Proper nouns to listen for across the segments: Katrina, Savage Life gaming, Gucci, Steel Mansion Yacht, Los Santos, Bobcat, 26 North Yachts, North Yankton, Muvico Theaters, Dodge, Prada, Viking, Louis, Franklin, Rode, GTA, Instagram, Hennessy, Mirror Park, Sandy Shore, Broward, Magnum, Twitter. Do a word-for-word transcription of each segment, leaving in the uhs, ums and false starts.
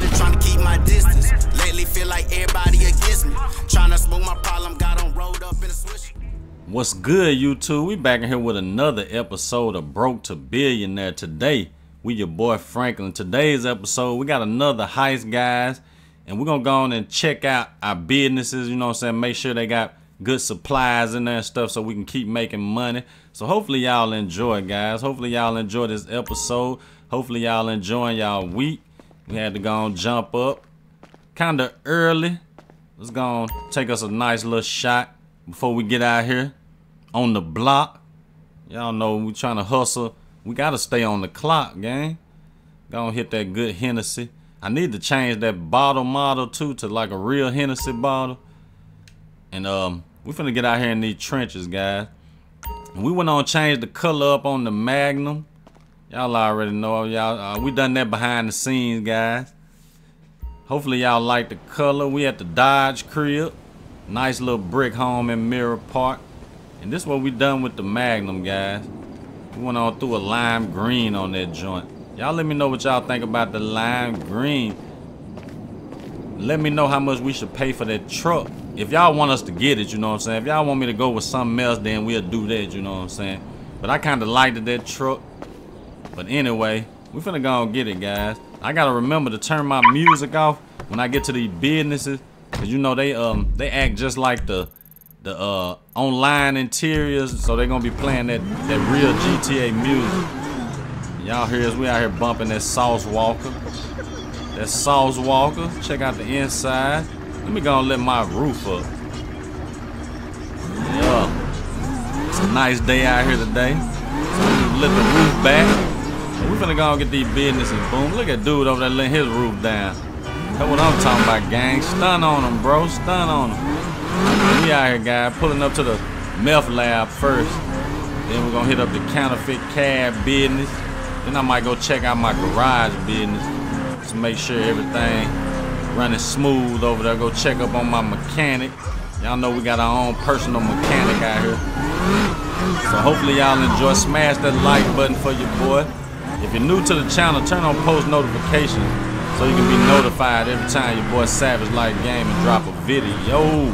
I've been trying to keep my distance. Lately feel like everybody against me. Trying to smoke my problem, got on rolled up in a switch. What's good, YouTube? We back in here with another episode of Broke to Billionaire. Today, we your boy Franklin. Today's episode, we got another heist, guys. And we're going to go on and check out our businesses, you know what I'm saying? Make sure they got good supplies in there and stuff so we can keep making money. So hopefully y'all enjoy, guys. Hopefully y'all enjoy this episode. Hopefully y'all enjoying y'all week. We had to go and jump up kind of early. Let's go and take us a nice little shot before we get out here on the block. Y'all know we trying to hustle. We got to stay on the clock, gang. Go and hit that good Hennessy. I need to change that bottle model too to like a real Hennessy bottle. And um, we finna get out here in these trenches, guys. And we went on change the color up on the Magnum. Y'all already know, y'all. Uh, we done that behind the scenes, guys. Hopefully y'all like the color. We at the Dodge crib. Nice little brick home in Mirror Park. And this is what we done with the Magnum, guys. We went on through a lime green on that joint. Y'all let me know what y'all think about the lime green. Let me know how much we should pay for that truck. If y'all want us to get it, you know what I'm saying? If y'all want me to go with something else, then we'll do that, you know what I'm saying? But I kind of liked that truck. But anyway, we finna go and get it, guys. I got to remember to turn my music off when I get to these businesses. Because, you know, they um they act just like the the uh online interiors. So they're going to be playing that, that real G T A music. Y'all hear us, we out here bumping that Sauce Walker. That Sauce Walker. Check out the inside. Let me go and let my roof up. Yeah. It's a nice day out here today. So let the roof back. We finna go and get these businesses. Boom. Look at dude over there letting his roof down. That's what I'm talking about, gang. Stun on him, bro. Stun on him. We out here, guys. Pulling up to the meth lab first. Then we're gonna hit up the counterfeit cab business. Then I might go check out my garage business just to make sure everything running smooth over there. Go check up on my mechanic. Y'all know we got our own personal mechanic out here. So hopefully y'all enjoy. Smash that like button for your boy. If you're new to the channel, turn on post notifications so you can be notified every time your boy Savage Life Gaming drop a video.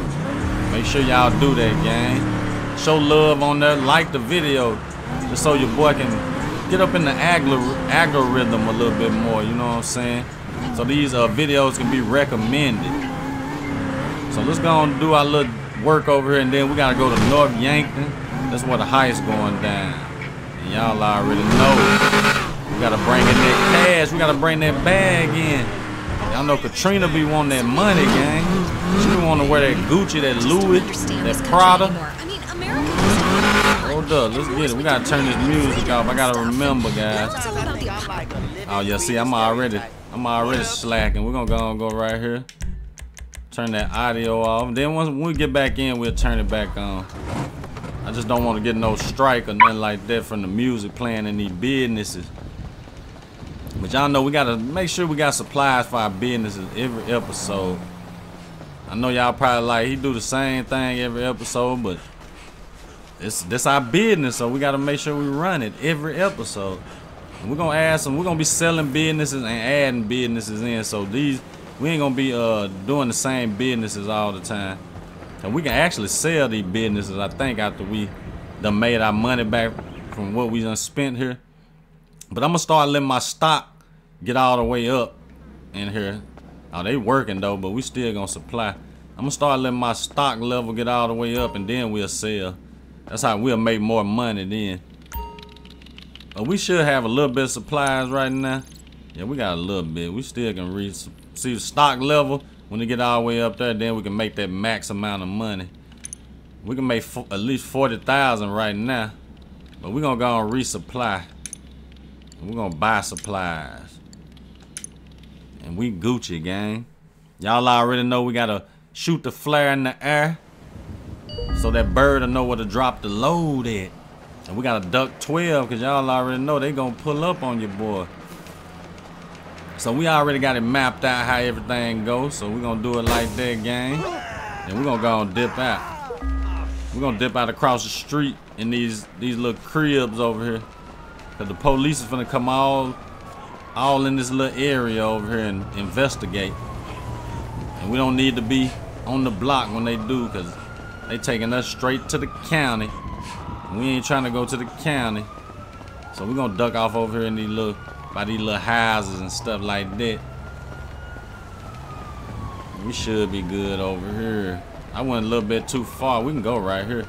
Make sure y'all do that, gang. Show love on there. Like the video just so your boy can get up in the algorithm a little bit more, you know what I'm saying? So these uh, videos can be recommended. So let's go and do our little work over here, and then we gotta go to North Yankton. That's where the heist going down. And y'all already know. We gotta bring in that cash. We gotta bring that bag in. Y'all know Katrina be wanting that money, gang. She be wanting to wear that Gucci, that Louis, that Prada. Hold up, let's get it. We gotta turn this music off. I gotta remember, guys. Oh yeah, see, I'm already, I'm already slacking. We're gonna go and go right here. Turn that audio off. Then once we get back in, we'll turn it back on. I just don't want to get no strike or nothing like that from the music playing in these businesses. But y'all know we gotta make sure we got supplies for our businesses every episode. I know y'all probably like he do the same thing every episode, but It's, that's our business, so we got to make sure we run it every episode. And we're going to add some, we're going to be selling businesses and adding businesses in. So these, we ain't going to be uh, doing the same businesses all the time. And we can actually sell these businesses, I think, after we done made our money back from what we done spent here. But I'm going to start letting my stock get all the way up in here. Oh, they working though, but we still going to supply. I'm going to start letting my stock level get all the way up, and then we'll sell. That's how we'll make more money then. But we should have a little bit of supplies right now. Yeah, we got a little bit. We still can reach, see the stock level. When it get all the way up there, then we can make that max amount of money. We can make for, at least forty thousand right now. But we're going to go and resupply. And we're going to buy supplies. And we Gucci, gang. Y'all already know we got to shoot the flare in the air so that bird will know where to drop the load at. And we got to duck twelve, because y'all already know they going to pull up on your boy. So we already got it mapped out how everything goes. So we're going to do it like that, gang. And we're going to go and dip out. We're going to dip out across the street in these, these little cribs over here. Because the police is going to come all all in this little area over here and investigate. And we don't need to be on the block when they do, because they taking us straight to the county. We ain't trying to go to the county. So we're going to duck off over here in these little, by these little houses and stuff like that. We should be good over here. I went a little bit too far. We can go right here.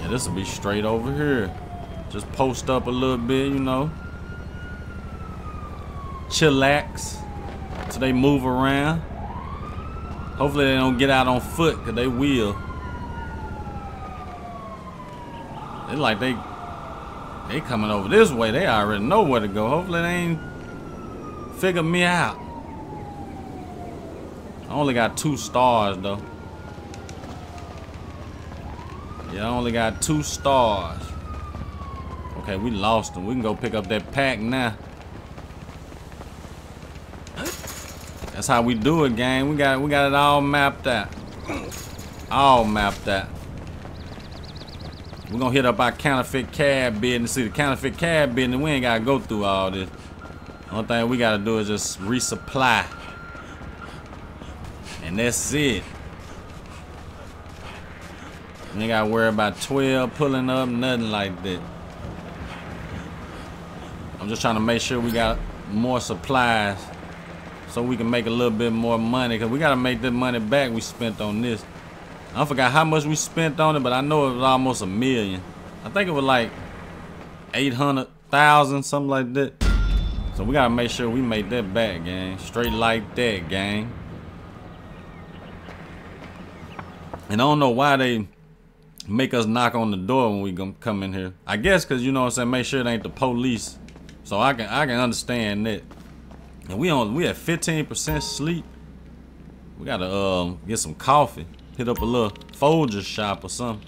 Yeah, this will be straight over here. Just post up a little bit, you know. Chillax. So they move around. Hopefully they don't get out on foot, because they will. They like they they coming over this way. They already know where to go. Hopefully they ain't figure me out. I only got two stars though. Yeah, I only got two stars. Okay, we lost them. We can go pick up that pack now. That's how we do it, gang. We got we got it all mapped out. All mapped out. We're gonna hit up our counterfeit cab business. See, the counterfeit cab business, we ain't gotta go through all this. The only thing we gotta do is just resupply. And that's it. You ain't gotta worry about twelve pulling up, nothing like that. I'm just trying to make sure we got more supplies so we can make a little bit more money, because we gotta make the money back we spent on this. I forgot how much we spent on it, but I know it was almost a million. I think it was like eight hundred thousand, something like that. So we gotta make sure we make that back, gang. Straight like that, gang. And I don't know why they make us knock on the door when we come in here. I guess because, you know what I'm saying, make sure it ain't the police. So I can I can understand that. And we on we at fifteen percent sleep. We gotta um get some coffee. Hit up a little Folger shop or something.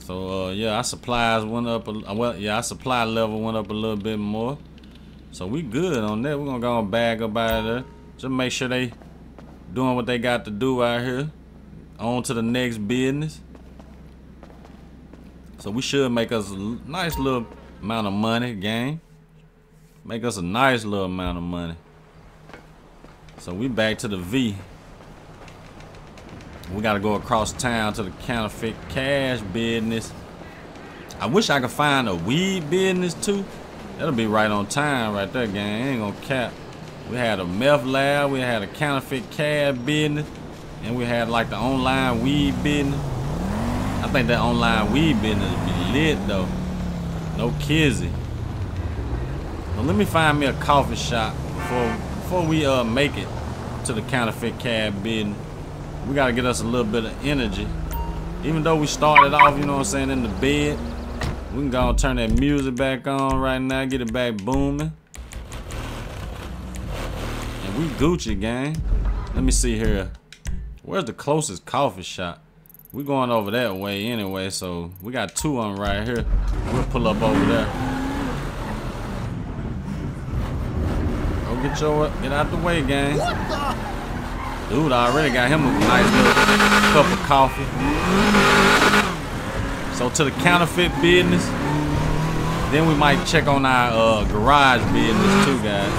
So uh, yeah, our supplies went up. A, well, yeah, our supply level went up a little bit more. So we good on that. We're gonna go and bag up out of there. Just make sure they doing what they got to do out here. On to the next business. So we should make us a nice little amount of money, gang. Make us a nice little amount of money. So we back to the V. We gotta go across town to the counterfeit cash business. I wish I could find a weed business too. That'll be right on time right there, gang. Ain't gonna cap. We had a meth lab, we had a counterfeit cash business, and we had like the online weed business. I think that online weed business be lit though. No kizzy. Now let me find me a coffee shop before before we uh make it to the counterfeit cash business. We gotta get us a little bit of energy. Even though we started off, you know what I'm saying, in the bed, we can go and turn that music back on right now, get it back booming. And we Gucci, gang. Let me see here. Where's the closest coffee shop? We're going over that way anyway, so we got two of them right here. We'll pull up over there. Go get your, get out the way, gang. What the? Dude, I already got him a nice little cup of coffee. So to the counterfeit business, then we might check on our uh, garage business too, guys.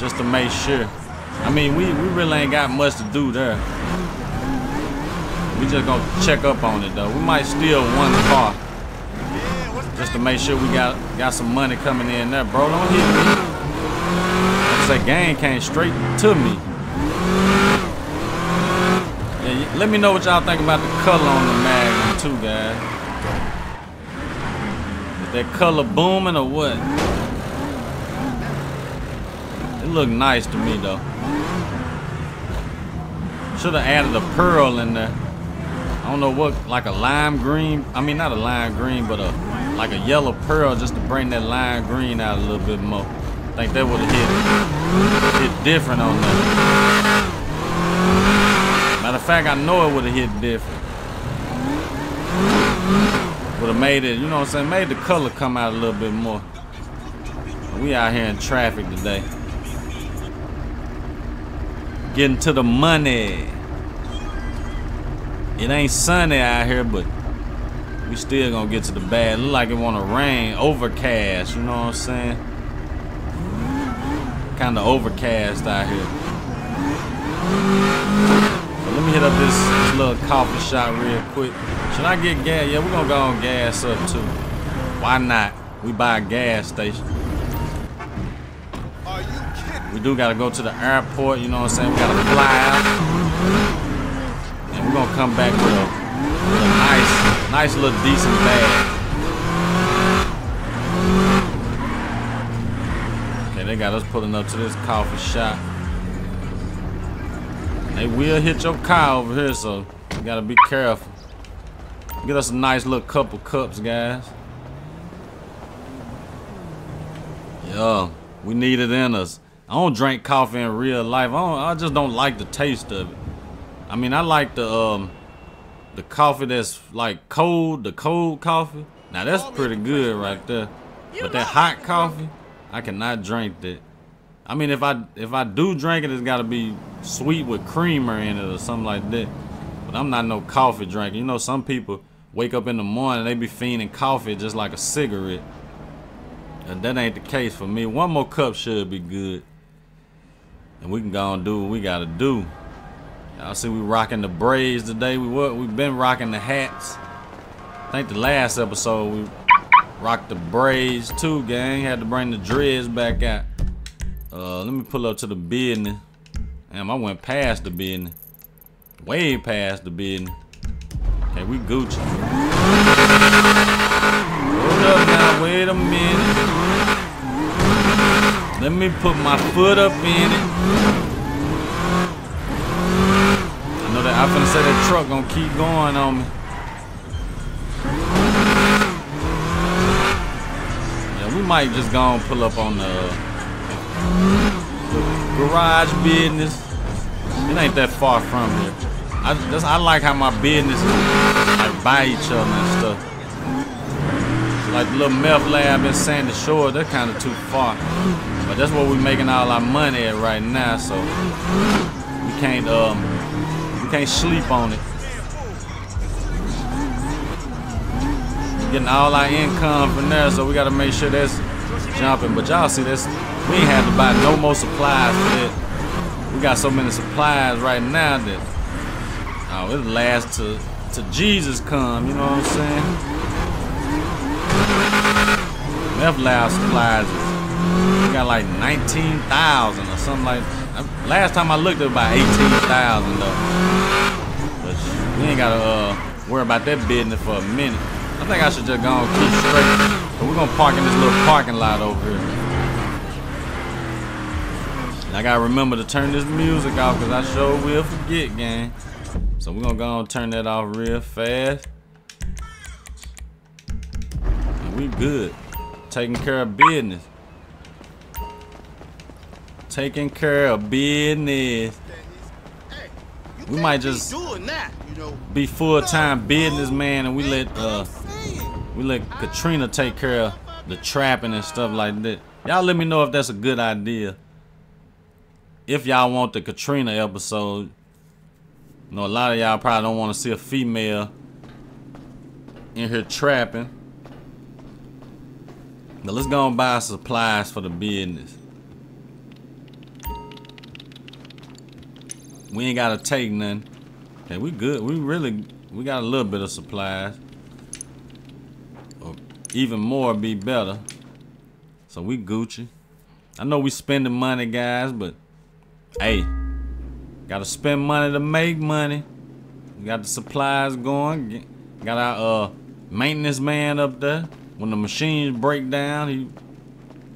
Just to make sure. I mean, we, we really ain't got much to do there. We just gonna check up on it though. We might steal one car. Just to make sure we got got some money coming in there, bro. Don't hit me. That gang came straight to me. Yeah, let me know what y'all think about the color on the Magnum too, guys. Is that color booming or what? It looked nice to me though. Should have added a pearl in there. I don't know what, like a lime green. I mean, not a lime green, but a like a yellow pearl, just to bring that lime green out a little bit more. I think that would have hit hit different on there. Matter of fact, I know it would have hit different. Would have made it, you know what I'm saying, made the color come out a little bit more. We out here in traffic today. Getting to the money. It ain't sunny out here, but We still gonna get to the bad. Look like it wanna rain, overcast, you know what I'm saying? Kinda overcast out here. So let me hit up this, this little coffee shop real quick. Should I get gas? Yeah, we're gonna go on gas up too. Why not? We buy a gas station. Are you kidding? We do gotta go to the airport, you know what I'm saying? We gotta fly out. And we're gonna come back with a nice, nice little decent bag. Okay, they got us pulling up to this coffee shop. They will hit your car over here, so you gotta be careful. Get us a nice little couple cups, guys. Yo, we need it in us. I don't drink coffee in real life. I, don't, I just don't like the taste of it. I mean, I like the um. The coffee that's like cold, the cold coffee. Now that's pretty good right there. But that hot coffee, I cannot drink that. I mean, if I if I do drink it, it's gotta be sweet with creamer in it or something like that. But I'm not no coffee drinker. You know, some people wake up in the morning, they be fiending coffee just like a cigarette. And that ain't the case for me. One more cup should be good. And we can go and do what we gotta do. Y'all see we rocking the braids today. We what? We've been rocking the hats. I think the last episode we rocked the braids too, gang. Had to bring the dreads back out. Uh, let me pull up to the building. Damn, I went past the building. Way past the building. Okay, we Gucci. Hold up now, wait a minute. Let me put my foot up in it. I'm finna say that truck gonna keep going on me. Yeah, we might just go and pull up on the, the garage business. It ain't that far from here. I that's, I like how my business like by each other and stuff. Like the little meth lab in Sandy Shore, they're kind of too far. But that's where we're making all our money at right now. So we can't um. You can't sleep on it. We're getting all our income from there, so we gotta make sure that's jumping. But y'all see this, we ain't have to buy no more supplies for that. We got so many supplies right now that oh, it'll last to, to Jesus come, you know what I'm saying? Left lab supplies, we got like nineteen thousand or something like that. Last time I looked, it was about eighteen thousand though. But we ain't gotta uh, worry about that business for a minute. I think I should just go on keep straight. But we're gonna park in this little parking lot over here. And I gotta remember to turn this music off because I sure will forget, gang. So we're gonna go on and turn that off real fast. And we good. Taking care of business. Taking care of business. We might just be full-time businessman, and we let uh, we let Katrina take care of the trapping and stuff like that. Y'all let me know if that's a good idea. If y'all want the Katrina episode, you know a lot of y'all probably don't want to see a female in here trapping. Now let's go and buy supplies for the business. We ain't gotta take none. Okay, we good. We really, we got a little bit of supplies. Or even more be better. So we Gucci. I know we spending money, guys, but hey, gotta spend money to make money. We got the supplies going. Got our uh, maintenance man up there. When the machines break down, he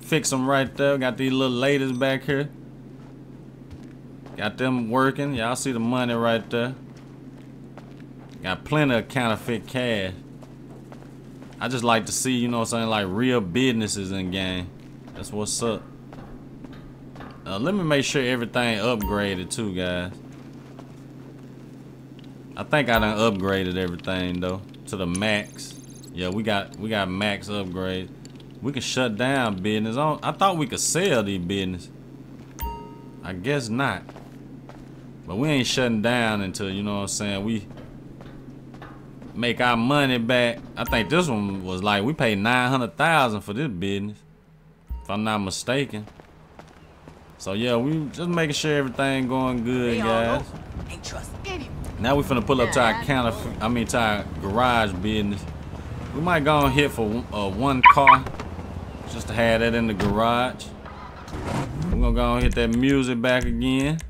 fix them right there. Got these little ladies back here. Got them working. Y'all see the money right there. Got plenty of counterfeit cash. I just like to see, you know what I'm saying, like real businesses in game. That's what's up. Uh, let me make sure everything upgraded too, guys. I think I done upgraded everything though to the max. Yeah, we got we got max upgrade. We can shut down business. I, I thought we could sell these businesses. I guess not. But we ain't shutting down until, you know what I'm saying, we make our money back. I think this one was like, we paid nine hundred thousand dollars for this business, if I'm not mistaken. So yeah, we just making sure everything going good, guys. Now we finna pull up to our counter, I mean to our garage business. We might go and hit for uh, one car, just to have that in the garage. We're gonna go and hit that music back again.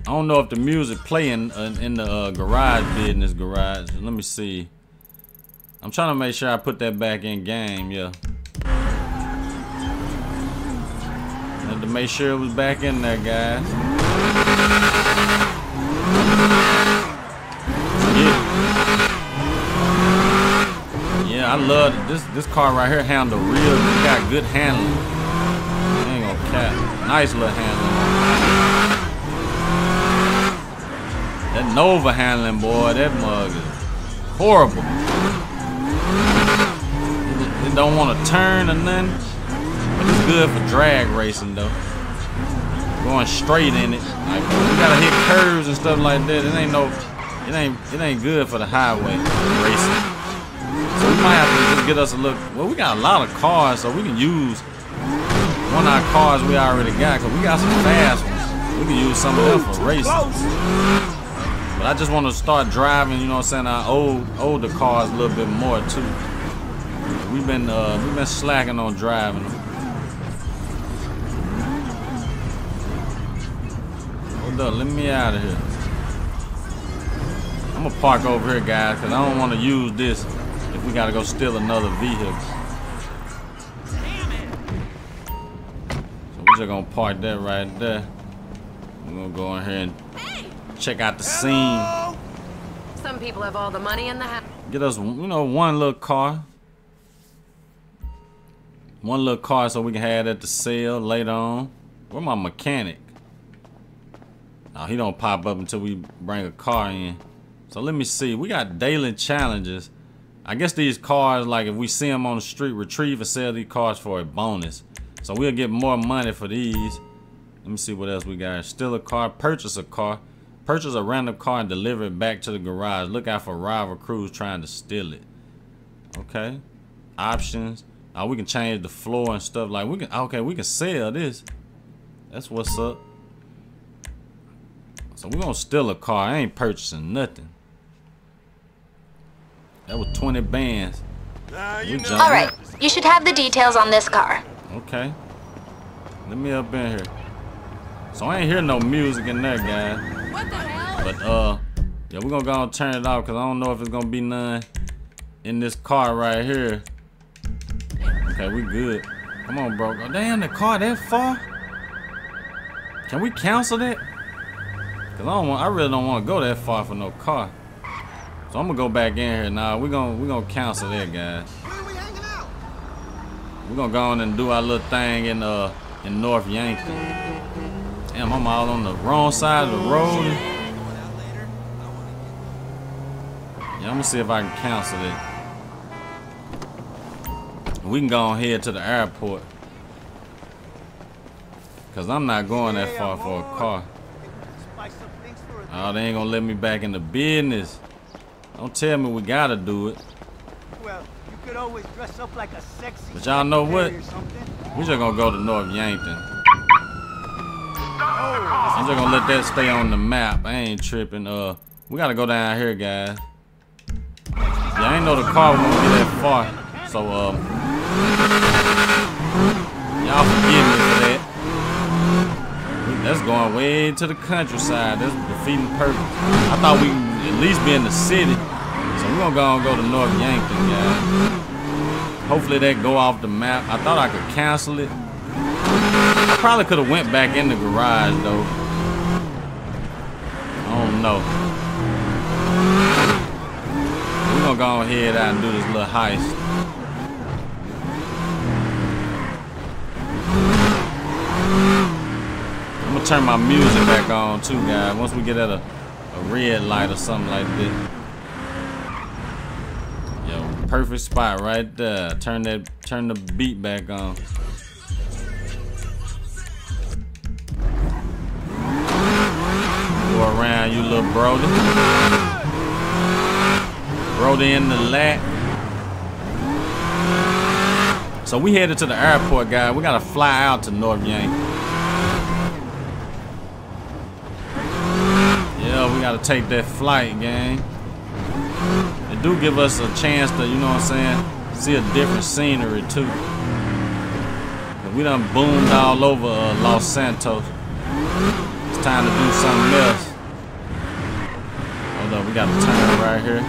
I don't know if the music playing in, in the uh, garage business garage. Let me see. I'm trying to make sure I put that back in game, yeah. I had to make sure it was back in there, guys. Yeah. Yeah, I love it. this this car right here. Handle real, it got good handling. I ain't gonna cap. Nice little handling. That Nova handling, boy, that mug is horrible. It, it don't want to turn or nothing. But it's good for drag racing, though. Going straight in it. Like, you gotta hit curves and stuff like that. It ain't no, it ain't, it ain't good for the highway racing. So we might have to just get us a look. Well, we got a lot of cars, so we can use one of our cars we already got. Cause we got some fast ones. We can use some of them for racing. But I just want to start driving, you know what I'm saying, our old older cars a little bit more too. We've been uh, we've been slacking on driving them. Hold up, let me out of here. I'm gonna park over here, guys, because I don't want to use this if we gotta go steal another vehicle. So we just gonna park that right there. We're gonna go in here and check out the Hello. scene. Some people have all the money in the house. Get us, you know, one little car. One little car so we can have that to sell later on. Where my mechanic? Now he don't pop up until we bring a car in. So let me see. We got daily challenges. I guess these cars, like if we see them on the street, retrieve and sell these cars for a bonus. So we'll get more money for these. Let me see what else we got. Steal a car, purchase a car. Purchase a random car and deliver it back to the garage. Look out for rival crews trying to steal it. Okay. Options. Uh, we can change the floor and stuff. Like we can. Okay, we can sell this. That's what's up. So we're gonna steal a car. I ain't purchasing nothing. That was twenty bands. Uh, you know. All right. You should have the details on this car. Okay. Let me up in here. So I ain't hear no music in there, guys. What the hell? But uh, yeah, we're gonna go and turn it off because I don't know if it's gonna be none in this car right here. Okay, we good. Come on, bro. Oh, damn, the car that far? Can we cancel that? Cause I don't want, I really don't want to go that far for no car. So I'm gonna go back in here. Nah, we're gonna we're gonna cancel that, guys. Where are we hanging out? We're gonna go on and do our little thing in uh in North Yankton. Damn, I'm all on the wrong side of the road. Yeah, I'm gonna see if I can cancel it. We can go on head to the airport. Cause I'm not going that far for a car. Oh, they ain't gonna let me back in the business. Don't tell me we gotta do it. Well, you could always dress up like a sexy. But y'all know what? We just gonna go to North Yankton. I'm just gonna let that stay on the map. I ain't tripping. Uh, we gotta go down here, guys. Yeah, I ain't know the car won't be that far. So, um, y'all forgive me for that. That's going way to the countryside. That's defeating purpose. I thought we could at least be in the city. So we're gonna go and go to North Yankton, guys. Hopefully that go off the map. I thought I could cancel it. I probably could have went back in the garage though. I don't know. We're gonna go ahead out and do this little heist. I'm gonna turn my music back on too, guys. Once we get at a, a red light or something like this. Yo, perfect spot right there. Turn that, turn the beat back on. Around you, little brody. Rolled in the lat. So we headed to the airport, guys. We gotta fly out to North Yankton. Yeah, we gotta take that flight, gang. It do give us a chance to, you know what I'm saying, see a different scenery too. We done boomed all over uh, Los Santos. It's time to do something else. Hold up, we got a turn right here.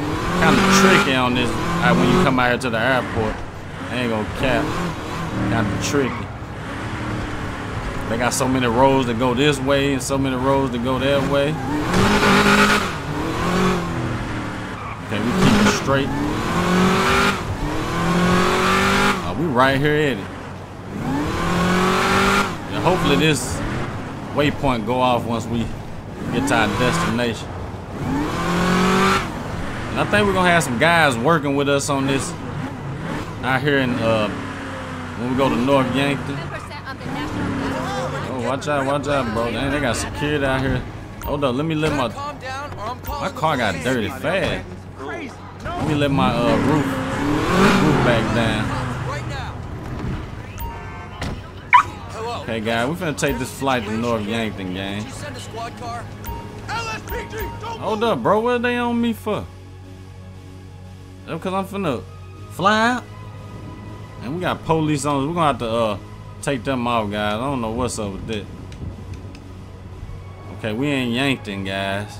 Kind of tricky on this right, when you come out here to the airport. I ain't gonna cap. Kind of tricky. They got so many roads that go this way and so many roads that go that way. Okay, we keep it straight. Uh, we right here at it. Hopefully this waypoint go off once we get to our destination. And I think we're gonna have some guys working with us on this out here in uh, when we go to North Yankton. Oh, watch out, watch out, bro! Dang, they got security out here. Hold up, let me let my my car got dirty fast. Let me let my uh, roof roof back down. Okay, guys, we're finna take this flight to North Yankton, gang. Hold up, bro. What are they on me for? That's because I'm finna fly out. And we got police on us. We're gonna have to uh, take them off, guys. I don't know what's up with that. Okay, we in Yankton, guys.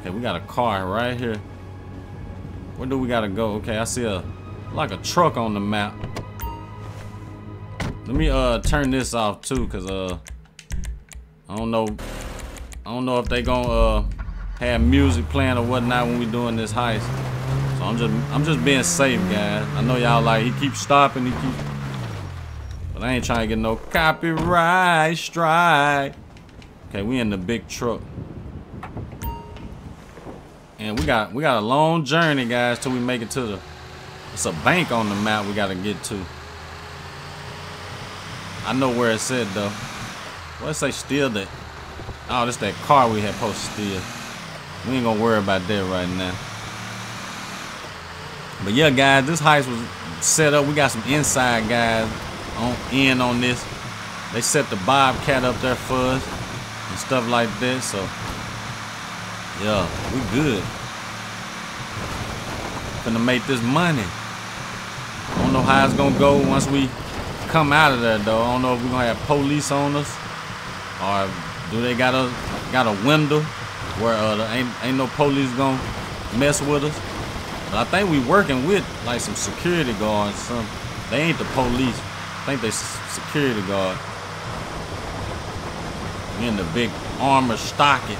Okay, we got a car right here. Where do we gotta go? Okay, I see a like a truck on the map. Let me uh turn this off too, cause uh I don't know I don't know if they gonna uh have music playing or whatnot when we doing this heist. So I'm just I'm just being safe, guys. I know y'all like he keeps stopping, he keeps, but I ain't trying to get no copyright strike. Okay, we in the big truck, and we got we got a long journey, guys, till we make it to the. It's a bank on the map we gotta get to. I know where it said though. What it say steal that? Oh, that's that car we had supposed to steal. We ain't gonna worry about that right now. But yeah, guys, this heist was set up. We got some inside guys on in on this. They set the Bobcat up there for us and stuff like that. So yeah, we good. Gonna make this money. I don't know how it's gonna go once we come out of there though. I don't know if we're gonna have police on us, or do they got a got a window where uh, there ain't ain't no police gonna mess with us. But I think we working with like some security guards. Some they ain't the police. I think they security guard. We in the big armor stockage.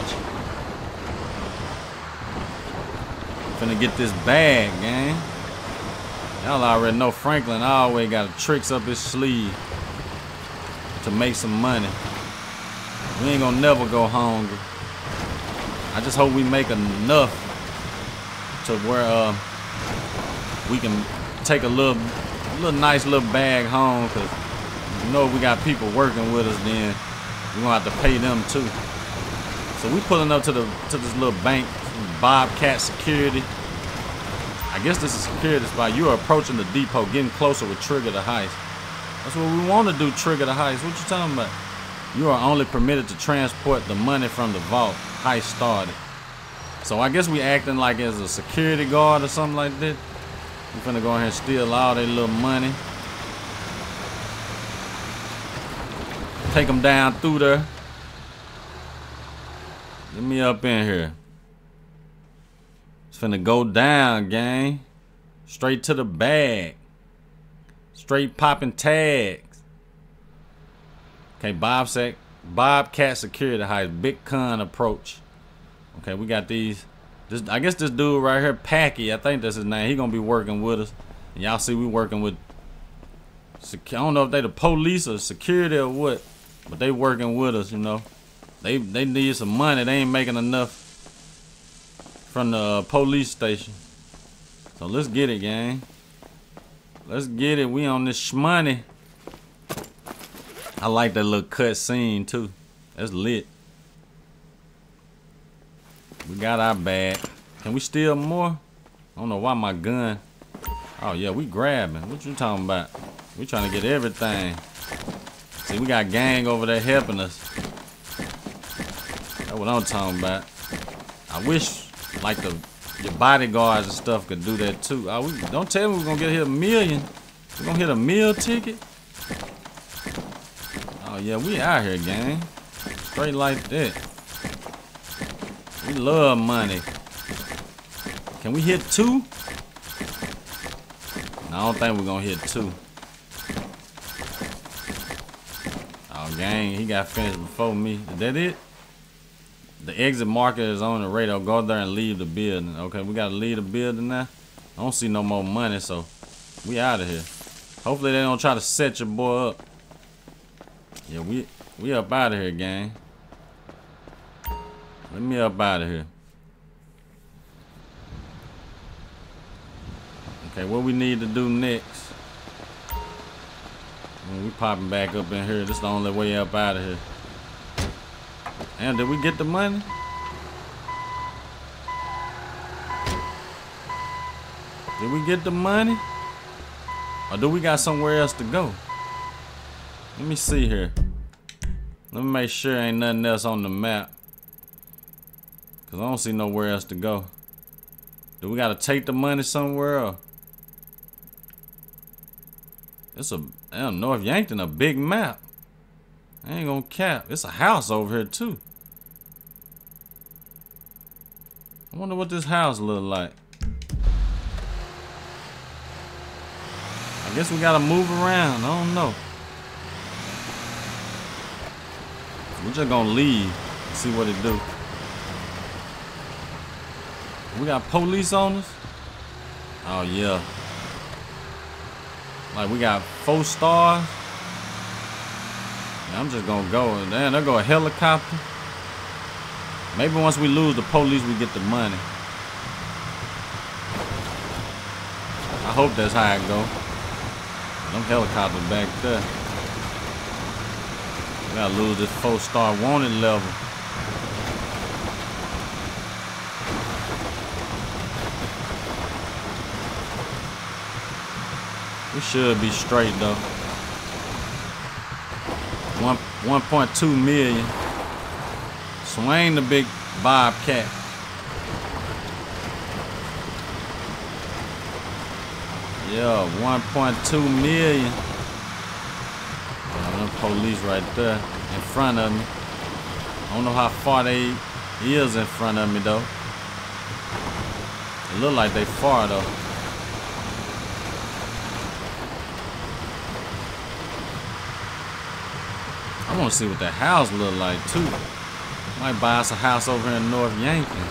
Finna get this bag, gang. Y'all already know Franklin always got tricks up his sleeve to make some money. We ain't gonna never go hungry. I just hope we make enough to where uh, we can take a little, little nice little bag home. Cause you know if we got people working with us, then we gonna have to pay them too. So we pulling up to the to this little bank, Bobcat security. I guess this is security spot. You are approaching the depot, getting closer with Trigger the Heist. That's what we want to do, Trigger the Heist. What you talking about? You are only permitted to transport the money from the vault. Heist started. So I guess we acting like as a security guard or something like that. We're gonna go ahead and steal all their little money. Take them down through there. Get me up in here. Finna go down, gang. Straight to the bag. Straight popping tags. Okay, Bobcat, Bobcat security heist. Big con approach. Okay, we got these. This, I guess this dude right here, Packy. I think that's his name. He gonna be working with us. And y'all see we working with. I don't know if they the police or security or what, but they working with us. You know, they they need some money. They ain't making enough from the police station. So let's get it, gang. Let's get it. We on this shmoney. I like that little cut scene too. That's lit. We got our bag. Can we steal more? I don't know why my gun. Oh yeah, we grabbing. What you talking about? We trying to get everything. See, we got a gang over there helping us. That's what I'm talking about. I wish like the your bodyguards and stuff could do that too. Oh, we, don't tell me we're gonna get hit a million. We're gonna hit a meal ticket. Oh yeah, we out here, gang. Straight like that. We love money. Can we hit two? No, I don't think we're gonna hit two. Oh gang, he got finished before me. Is that it? The exit marker is on the radar. Go there and leave the building. Okay, we gotta leave the building now. I don't see no more money, so we out of here. Hopefully they don't try to set your boy up. Yeah, we we up out of here, gang. Let me up out of here. Okay, what we need to do next? I mean, we popping back up in here. This is the only way up out of here. And did we get the money? Did we get the money? Or do we got somewhere else to go? Let me see here. Let me make sure ain't nothing else on the map. Cause I don't see nowhere else to go. Do we gotta take the money somewhere else? It's a, damn, North Yankton, a big map. I ain't gonna cap. It's a house over here too. I wonder what this house look like. I guess we gotta move around. I don't know. We're just gonna leave and see what it do. We got police on us? Oh yeah. Like we got four stars. I'm just gonna go, and then there go a helicopter. Maybe once we lose the police, we get the money. I hope that's how it go. Them helicopters back there. We gotta lose this four-star wanted level. We should be straight though. One one point two million. Swing the big Bobcat. Yeah, one point two million. Oh, them police right there in front of me. I don't know how far they is in front of me though. It look like they far though. I want to see what that house look like too. Might buy us a house over here in North Yankton.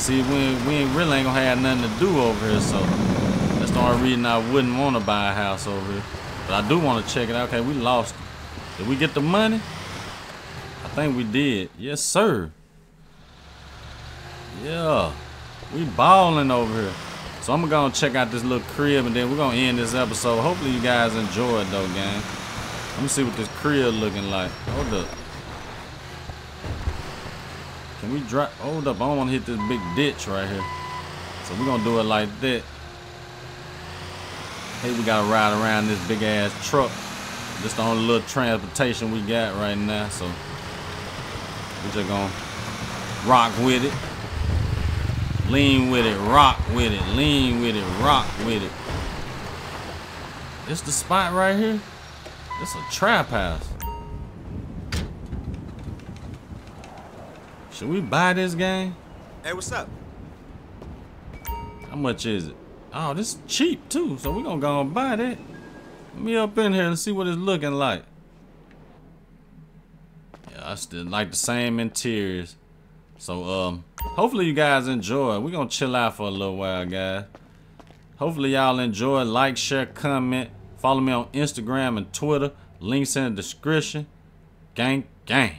See, we, we ain't really ain't gonna have nothing to do over here, so that's the only reason I wouldn't want to buy a house over here. But I do want to check it out. Okay, we lost it. Did we get the money? I think we did. Yes, sir. Yeah, we balling over here. So I'm gonna go check out this little crib, and then we're gonna end this episode. Hopefully you guys enjoyed though, gang. Let me see what this crib looking like. Hold up. Can we drop? Hold up. I don't want to hit this big ditch right here. So we're going to do it like that. Hey, we got to ride around this big ass truck. This the only little transportation we got right now. So we're just going to rock with it. Lean with it. Rock with it. Lean with it. Rock with it. This the spot right here. It's a trap house. Should we buy this game? Hey, what's up? How much is it? Oh, this is cheap too, so we're gonna go and buy that. Let me up in here and see what it's looking like. Yeah, I still like the same interiors. So, um, hopefully you guys enjoy. We're gonna chill out for a little while, guys. Hopefully y'all enjoy. Like, share, comment. Follow me on Instagram and Twitter. Links in the description. Gang, gang.